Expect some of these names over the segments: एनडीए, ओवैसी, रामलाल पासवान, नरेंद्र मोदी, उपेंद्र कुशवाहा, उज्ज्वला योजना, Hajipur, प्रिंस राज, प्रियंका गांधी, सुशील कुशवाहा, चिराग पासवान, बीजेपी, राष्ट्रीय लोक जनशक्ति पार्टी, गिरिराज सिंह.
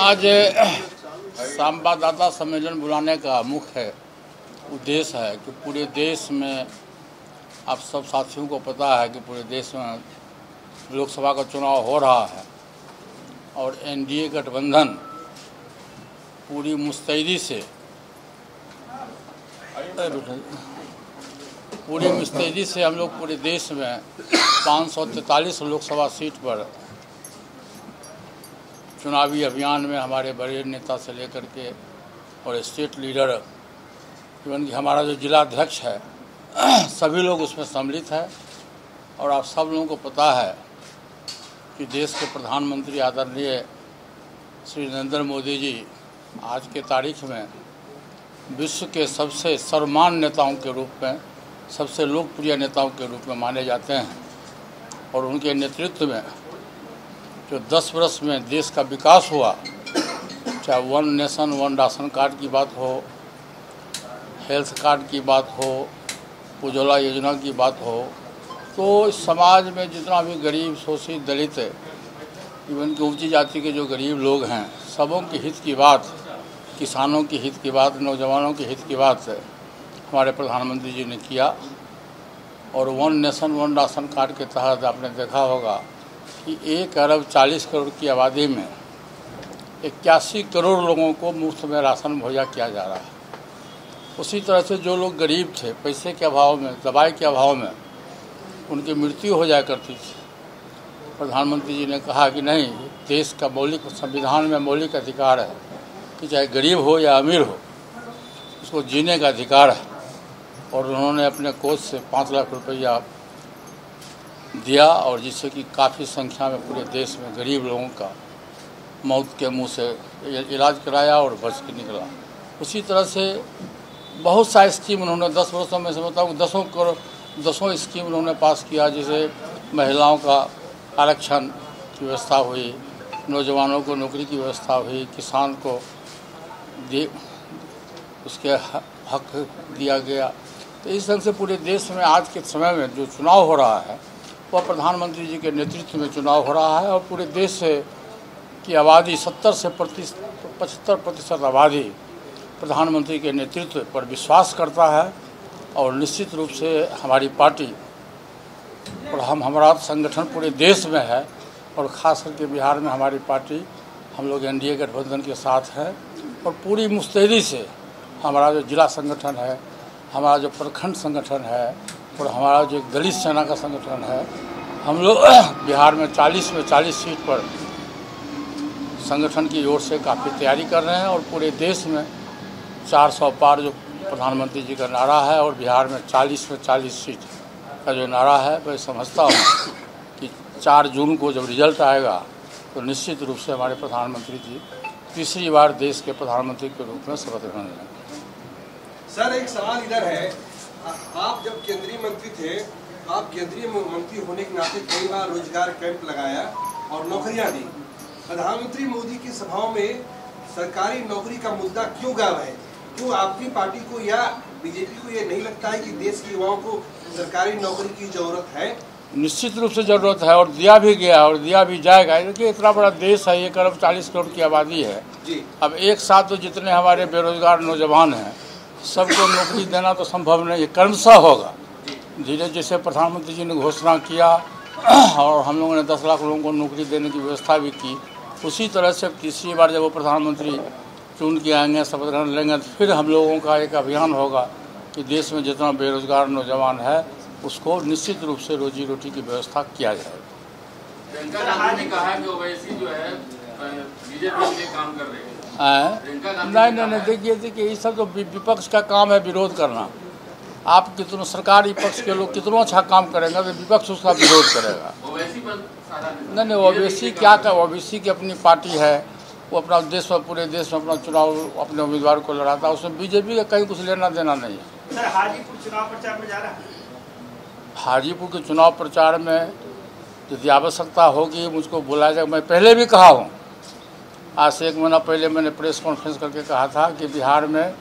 आज संवाददाता सम्मेलन बुलाने का मुख्य उद्देश्य है कि पूरे देश में, आप सब साथियों को पता है कि पूरे देश में लोकसभा का चुनाव हो रहा है और एनडीए गठबंधन पूरी मुस्तैदी से हम लोग पूरे देश में 543 लोकसभा सीट पर चुनावी अभियान में हमारे बड़े नेता से लेकर के और स्टेट लीडर इवन कि हमारा जो जिलाध्यक्ष है सभी लोग उसमें सम्मिलित है। और आप सब लोगों को पता है कि देश के प्रधानमंत्री आदरणीय श्री नरेंद्र मोदी जी आज के तारीख में विश्व के सबसे सर्वमान नेताओं के रूप में, सबसे लोकप्रिय नेताओं के रूप में माने जाते हैं। और उनके नेतृत्व में जो 10 वर्ष में देश का विकास हुआ, चाहे one nation one ration card की बात हो, हेल्थ कार्ड की बात हो, उज्ज्वला योजना की बात हो, तो समाज में जितना भी गरीब, शोषित, दलित, इवन की ऊँची जाति के जो गरीब लोग हैं, सबों के हित की बात, किसानों के हित की बात, नौजवानों के हित की बात हमारे प्रधानमंत्री जी ने किया। और one nation one ration card के तहत आपने देखा होगा कि 1 अरब 40 करोड़ की आबादी में 81 करोड़ लोगों को मुफ्त में राशन मुहैया किया जा रहा है। उसी तरह से जो लोग गरीब थे, पैसे के अभाव में, दवाई के अभाव में उनकी मृत्यु हो जाया करती थी, प्रधानमंत्री जी ने कहा कि नहीं, देश का मौलिक, संविधान में मौलिक अधिकार है कि चाहे गरीब हो या अमीर हो, उसको जीने का अधिकार है। और उन्होंने अपने कोष से 5 लाख रुपया दिया, और जिससे कि काफ़ी संख्या में पूरे देश में गरीब लोगों का मौत के मुंह से इलाज कराया और बच के निकला। उसी तरह से बहुत सारी स्कीम उन्होंने 10 वर्षों में, समझता हूँ 10 करोड़ 10 स्कीम उन्होंने पास किया। जैसे महिलाओं का आरक्षण की व्यवस्था हुई, नौजवानों को नौकरी की व्यवस्था हुई, किसान को उसके हक दिया गया। तो इस ढंग से पूरे देश में आज के समय में जो चुनाव हो रहा है वह प्रधानमंत्री जी के नेतृत्व में चुनाव हो रहा है। और पूरे देश की आबादी 70 से 75% आबादी प्रधानमंत्री के नेतृत्व पर विश्वास करता है। और निश्चित रूप से हमारी पार्टी और हमारा संगठन पूरे देश में है, और ख़ास करके बिहार में हमारी पार्टी, हम लोग एनडीए गठबंधन के साथ हैं। और पूरी मुस्तैदी से हमारा जो जिला संगठन है, हमारा जो प्रखंड संगठन है और हमारा जो दलित सेना का संगठन है, हम लोग बिहार में 40 में 40 सीट पर संगठन की ओर से काफ़ी तैयारी कर रहे हैं। और पूरे देश में 400 पार जो प्रधानमंत्री जी का नारा है और बिहार में 40 में 40 सीट का जो नारा है, मैं समझता हूँ कि 4 जून को जब रिजल्ट आएगा तो निश्चित रूप से हमारे प्रधानमंत्री जी तीसरी बार देश के प्रधानमंत्री के रूप में शपथ लेंगे। सर, एक सवाल इधर है, आप जब केंद्रीय मंत्री थे, आप केंद्रीय मंत्री होने के नाते कई बार रोजगार कैंप लगाया और नौकरियां दी। प्रधानमंत्री मोदी की सभाओं में सरकारी नौकरी का मुद्दा क्यों गायब है? क्यों आपकी पार्टी को या बीजेपी को ये नहीं लगता है कि देश के युवाओं को सरकारी नौकरी की जरूरत है? निश्चित रूप से ज़रूरत है, और दिया भी गया और दिया भी जाएगा। देखिए, इतना बड़ा देश है, 1 अरब 40 करोड़ की आबादी है जी। अब एक साथ तो जितने हमारे बेरोजगार नौजवान हैं सबको नौकरी देना तो संभव नहीं है, क्रमशः होगा धीरे। जैसे प्रधानमंत्री जी ने घोषणा किया और हम लोगों ने 10 लाख लोगों को नौकरी देने की व्यवस्था भी की। उसी तरह से तीसरी बार जब वो प्रधानमंत्री चुन के आएंगे, शपथ ग्रहण लेंगे, तो फिर हम लोगों का एक अभियान होगा कि देश में जितना बेरोजगार नौजवान है उसको निश्चित रूप से रोजी रोटी की व्यवस्था किया जाए। प्रियंका गांधी ने कहा कि ओवैसी जो है बीजेपी के लिए काम कर रहे हैं। नहीं, देखिए ये सब तो विपक्ष का काम है, विरोध करना। आप कितनों सरकार, विपक्ष के लोग कितना अच्छा काम करेंगे तो विपक्ष उसका विरोध करेगा। नहीं, ओवैसी क्या कर, ओवैसी की अपनी पार्टी है, वो अपना देश में, पूरे देश में अपना चुनाव अपने उम्मीदवार को लड़ाता, उसमें बीजेपी का कहीं कुछ लेना देना नहीं है। हाजीपुर के चुनाव प्रचार में यदि आवश्यकता होगी मुझको बुलाया जाएगा। मैं पहले भी कहा हूँ, आज से 1 महीना पहले मैंने प्रेस कॉन्फ्रेंस करके कहा था कि बिहार में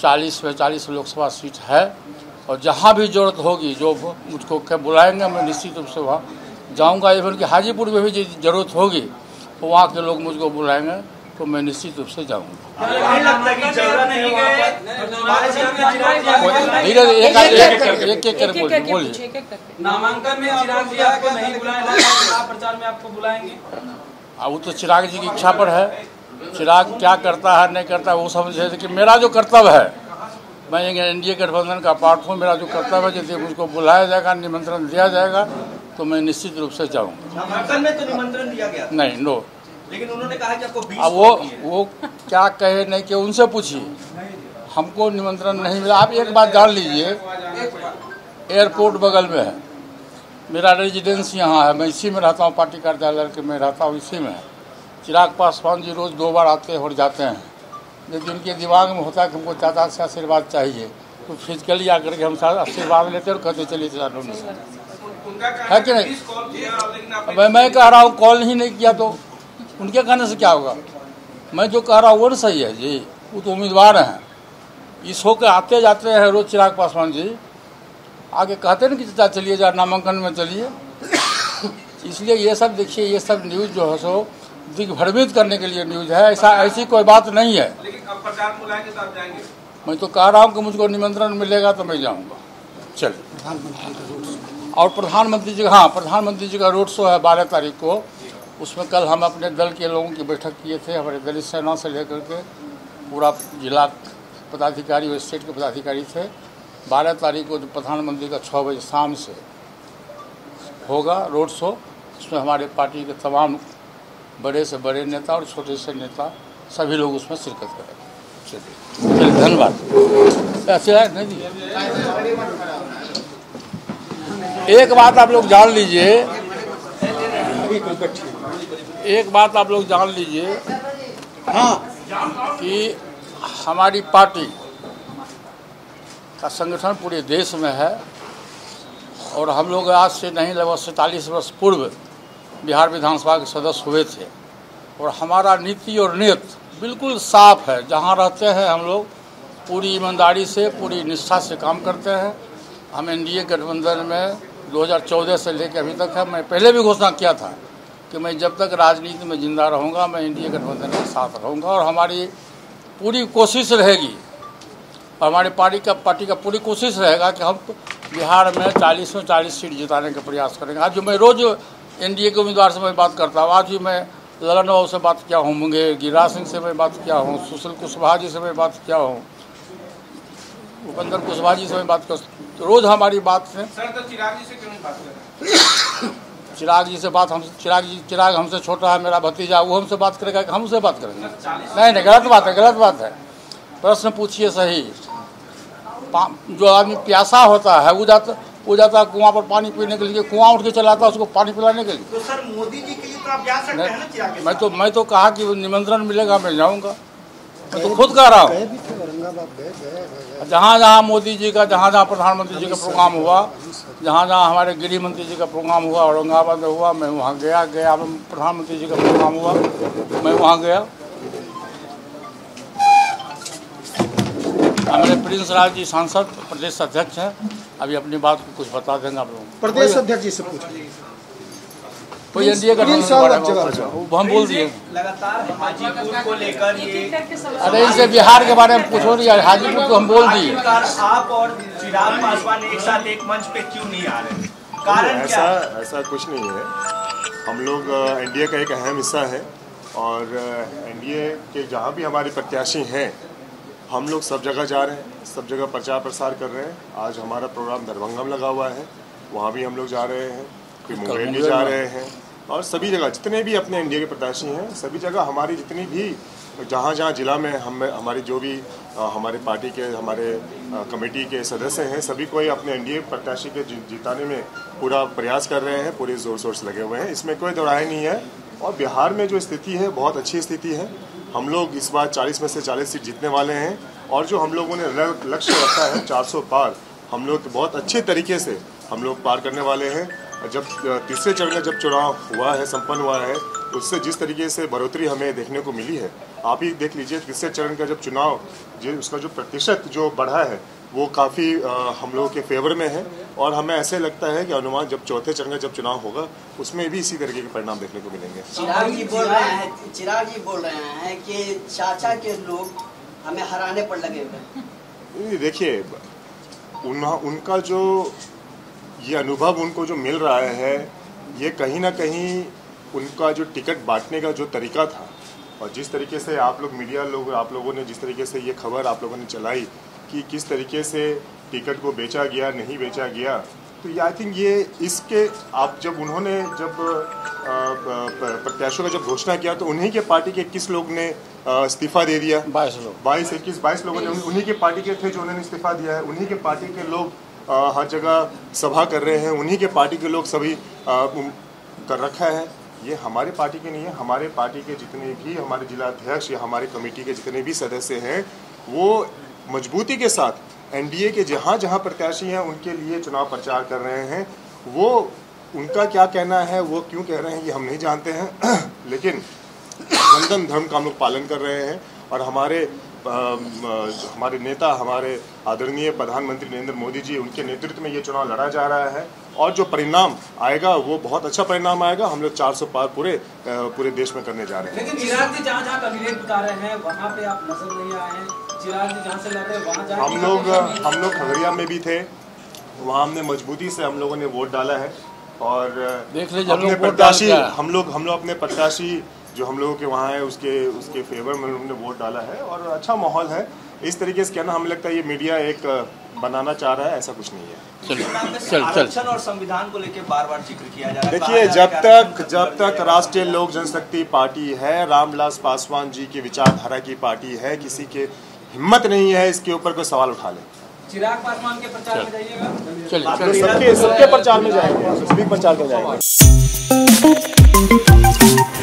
40 में 40 लोकसभा सीट है, और जहाँ भी ज़रूरत होगी जो मुझको बुलाएंगे मैं निश्चित रूप से वहाँ जाऊँगा। इवन कि हाजीपुर में भी जरूरत होगी तो वहाँ के लोग मुझको बुलाएंगे तो मैं निश्चित रूप से जाऊँगा। नामांकन में चिराग जी आपको नहीं बुलाएंगे, आप प्रचार में आपको बुलाएंगे? वो तो चिराग जी की इच्छा पर है, चिराग क्या करता है नहीं करता वो समझे कि मेरा जो कर्तव्य है, मैं एनडीए गठबंधन का पार्ट हूँ, मेरा जो कर्तव्य है यदि मुझको बुलाया जाएगा, निमंत्रण दिया जाएगा तो मैं निश्चित रूप से जाऊँगा। नामांकन में तो निमंत्रण दिया गया नहीं, नो, लेकिन उन्होंने कहा कि आपको 20 वो क्या कहे नहीं कि उनसे पूछिए, हमको निमंत्रण नहीं मिला। आप एक बात जान लीजिए, एयरपोर्ट बगल में है, मेरा रेजिडेंस यहाँ है, मैं इसी में रहता हूँ, पार्टी कार्यालय के में रहता हूँ, इसी में है। चिराग पासवान जी रोज़ 2 बार आते और जाते हैं, लेकिन उनके दिमाग में होता है कि हमको चाचा से आशीर्वाद चाहिए तो फिजिकली आकर के हम साथ आशीर्वाद लेते और कहते चलिए चाचा है कि नहीं। मैं कह रहा हूँ कॉल ही नहीं किया तो उनके कहने से क्या होगा, मैं जो कह रहा हूँ वो सही है जी, वो तो उम्मीदवार हैं। इस होकर आते जाते हैं रोज़ चिराग पासवान जी, आगे कहते ना कि चाचा चलिए जा नामांकन में चलिए। इसलिए ये सब देखिए, ये सब न्यूज़ जो है सो दिग्भ्रमित करने के लिए न्यूज़ है, ऐसा ऐसी कोई बात नहीं है। लेकिन अब प्रचार में बुलाएंगे तो आप जाएंगे? मैं तो कह रहा हूँ कि मुझको निमंत्रण मिलेगा तो मैं जाऊँगा। चलिए, और प्रधानमंत्री जी, हाँ प्रधानमंत्री जी का रोड शो है 12 तारीख को, उसमें कल हम अपने दल के लोगों की बैठक किए थे, हमारे दलित सेना से लेकर के पूरा जिला पदाधिकारी और स्टेट के पदाधिकारी थे। 12 तारीख को प्रधानमंत्री का 6 बजे शाम से होगा रोड शो, उसमें हमारे पार्टी के तमाम बड़े से बड़े नेता और छोटे से नेता सभी लोग उसमें शिरकत करेंगे। चलिए धन्यवाद। ऐसे है नहीं जी, एक बात आप लोग जान लीजिए, एक बात आप लोग जान लीजिए कि हमारी पार्टी का संगठन पूरे देश में है, और हम लोग आज से नहीं लगभग 47 वर्ष पूर्व बिहार विधानसभा के सदस्य हुए थे, और हमारा नीति और नियत बिल्कुल साफ है। जहाँ रहते हैं हम लोग पूरी ईमानदारी से, पूरी निष्ठा से काम करते हैं। हम एनडीए गठबंधन में 2014 से लेकर अभी तक है। मैं पहले भी घोषणा किया था कि मैं जब तक राजनीति में जिंदा रहूँगा मैं एनडीए गठबंधन के साथ रहूँगा, और हमारी पूरी कोशिश रहेगी, हमारी पार्टी का पूरी कोशिश रहेगा कि हम बिहार में 40 सीट जिताने का प्रयास करेंगे। आज जो मैं रोज़ एनडीए के उम्मीदवार से मैं बात करता हूँ, आज ही मैं ललन बाबू से बात किया हूँ, मुंगेर गिरिराज सिंह से मैं बात किया हूँ, सुशील कुशवाहा जी से मैं बात किया हूँ, उपेंद्र कुशवाहा जी से मैं बात कर, रोज़ हमारी बात है। सर तो चिराग जी से क्यों नहीं बात करें? चिराग जी से बात हम, चिराग हमसे छोटा है, मेरा भतीजा, वो हमसे बात करेगा कि हम उससे बात करेंगे? नहीं, गलत बात है, गलत बात है। प्रश्न पूछिए सही, जो आदमी प्यासा होता है वो जाता है कुआं पर पानी पीने के लिए, कुआं उठ के चलाता है उसको पानी पिलाने के लिए। तो सर मोदी जी के लिए तो आप जा सकते हैं ना चिराग के साथ? मैं तो कहा कि निमंत्रण मिलेगा मैं जाऊंगा, मैं तो खुद कह रहा हूँ। जहाँ मोदी जी का, जहाँ प्रधानमंत्री जी का प्रोग्राम हुआ, जहाँ हमारे गृह मंत्री जी का प्रोग्राम हुआ, औरंगाबाद में हुआ, मैं वहाँ गया। प्रधानमंत्री जी का प्रोग्राम हुआ, मैं वहाँ गया। हमारे प्रिंस राज जी सांसद प्रदेश अध्यक्ष हैं, अभी अपनी बात को कुछ बता देंगे आप लोग। प्रदेश अध्यक्ष जी से पूछिए कोई एनडीए का हम बोल दिए लगातार हाजीपुर को लेकर, अरे इनसे बिहार के बारे में पूछो नहीं, हाजीपुर को हम बोल दिए। आप और चिराग पासवान एक साथ एक मंच पे क्यों नहीं आ रहे, कारण क्या? ऐसा कुछ नहीं है, हम लोग एनडीए का एक अहम हिस्सा है, और एनडीए के जहाँ भी हमारे प्रत्याशी हैं हम लोग सब जगह जा रहे हैं, सब जगह प्रचार प्रसार कर रहे हैं। आज हमारा प्रोग्राम दरभंगा में लगा हुआ है, वहाँ भी हम लोग जा रहे हैं, फिर मुंबई भी जा रहे हैं, और सभी जगह जितने भी अपने एनडीए के प्रत्याशी हैं सभी जगह हमारी जितनी भी जहाँ जिला में हमारी जो भी हमारे पार्टी के हमारे कमेटी के सदस्य हैं सभी कोई अपने एनडीए प्रत्याशी के जिताने में पूरा प्रयास कर रहे हैं, पूरे जोर शोर से लगे हुए हैं, इसमें कोई दोहराय नहीं है। और बिहार में जो स्थिति है बहुत अच्छी स्थिति है, हम लोग इस बार 40 में से 40 सीट जीतने वाले हैं, और जो हम लोगों ने लक्ष्य रखा है 400 पार, हम लोग बहुत अच्छे तरीके से हम लोग पार करने वाले हैं। जब तीसरे चरण में जब चुनाव हुआ है, संपन्न हुआ है, उससे जिस तरीके से बढ़ोतरी हमें देखने को मिली है, आप ही देख लीजिए तीसरे चरण का जब चुनाव उसका जो प्रतिशत जो बढ़ा है वो काफ़ी हम लोगों के फेवर में है और हमें ऐसे लगता है कि अनुमान जब चौथे चरण का जब चुनाव होगा उसमें भी इसी तरीके के परिणाम देखने को मिलेंगे। चिराग जी बोल रहे हैं कि चाचा के लोग हमें हराने पर लगे हुए हैं। देखिए उनका जो ये अनुभव उनको जो मिल रहा है, ये कहीं ना कहीं उनका जो टिकट बांटने का जो तरीका था और जिस तरीके से आप लोगों ने जिस तरीके से ये खबर आप लोगों ने चलाई कि किस तरीके से टिकट को बेचा गया नहीं बेचा गया, तो ये आई थिंक ये इसके आप जब उन्होंने जब प्रत्याशियों का जब घोषणा किया तो उन्हीं के पार्टी के 21 लोग ने इस्तीफा दे दिया। 22 लोगों ने उन्हीं के पार्टी के थे जो उन्होंने इस्तीफा दिया है। उन्हीं के पार्टी के लोग हर जगह सभा कर रहे हैं, उन्हीं के पार्टी के लोग सभी कर रखा है। ये हमारे पार्टी के नहीं है, हमारे पार्टी के जितने भी हमारे जिलाध्यक्ष या हमारे कमेटी के जितने भी सदस्य हैं वो मजबूती के साथ एनडीए के जहाँ जहाँ प्रत्याशी हैं उनके लिए चुनाव प्रचार कर रहे हैं। वो उनका क्या कहना है, वो क्यों कह रहे हैं ये हम नहीं जानते हैं, लेकिन बंधन धर्म का हम लोग पालन कर रहे हैं और हमारे नेता हमारे आदरणीय प्रधानमंत्री नरेंद्र मोदी जी, उनके नेतृत्व में ये चुनाव लड़ा जा रहा है और जो परिणाम आएगा वो बहुत अच्छा परिणाम आएगा। हम लोग 400 पार पूरे देश में करने जा रहे हैं। लेकिन चिराग जी जहाँ कैबिनेट बता रहे हैं वहाँ पे आप नजर नहीं आए हैं। चिराग जी जहाँ से लड़ रहे हैं वहाँ हम लोग खगड़िया में भी थे, वहाँ हमने मजबूती से हम लोगों ने वोट डाला है और अपने प्रत्याशी हम लोग अपने प्रत्याशी जो हम लोगों के वहाँ है उसके फेवर में हमने वोट डाला है और अच्छा माहौल है। इस तरीके से कहना हमें लगता है ये मीडिया एक बनाना चाह रहा है, ऐसा कुछ नहीं है। आरक्षण और संविधान को लेके बार बार जिक्र किया जा रहा है। देखिए जब तक राष्ट्रीय लोक जनशक्ति पार्टी है, रामलाल पासवान जी की विचारधारा की पार्टी है, किसी के हिम्मत नहीं है इसके ऊपर कोई सवाल उठा ले। चिराग पासवान के प्रचार में जाइएगा, सबके प्रचार में जाएंगे।